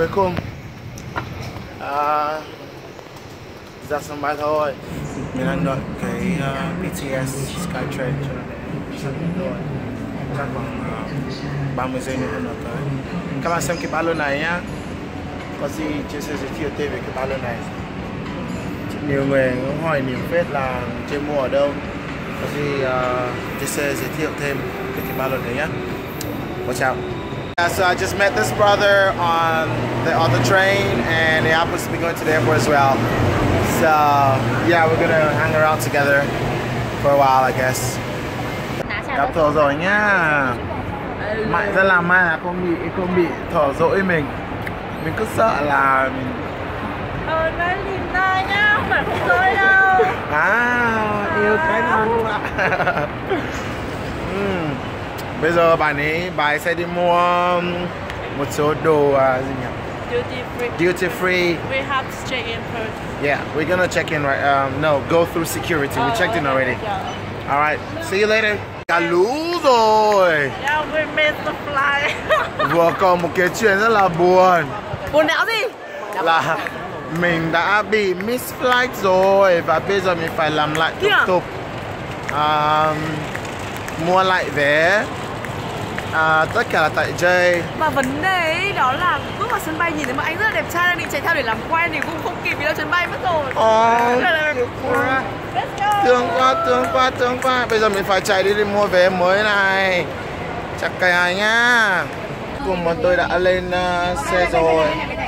cuối cùng ra sân bay thôi. Mình đang đợi cái BTS Skytrain cho đến rồi, chắc khoảng 30 giây nữa là tới. Các bạn xem cái ba lô này nhá, có gì chia sẻ giới thiệu tê về cái ba lô này. Nhiều người cũng hỏi nhiều phết là chơi mua ở đâu, có gì chia sẻ giới thiệu thêm về cái ba lô này nhá. Watch out. Yeah, so I just met this brother on the train, and he happens to be going to the airport as well. So yeah, we're gonna hang around together for a while, I guess. Gặp thở rồi nhá. Mạnh ra làm mai là không bị thở dỗi mình. Mình cứ sợ là mình. Nói tìm tôi nhá, không phải không dỗi đâu. Yêu cái thằng ạ. Bây giờ bà ấy sẽ đi mua một số đồ gì nhỉ? Duty free. We have to check in first. Yeah, we're gonna check in right. No, go through security. We checked in already. Yeah. All right. See you later. Cả lũ rồi. Yeah, we missed the flight. Vừa có một cái chuyện rất là buồn. Buồn não gì? Là mình đã bị miss flight rồi và bây giờ mình phải làm lại thủ tục. Mua lại vé tất cả là tại J. Mà vấn đề ấy, đó là bước vào sân bay nhìn thấy một anh rất là đẹp trai đang định chạy theo để làm quen thì cũng không kịp vì đâu chuyến bay mất rồi. Thương quá. Bây giờ mình phải chạy đi mua vé mới này. Chắc cày ai nhá. Cùng bọn tôi đã lên xe rồi.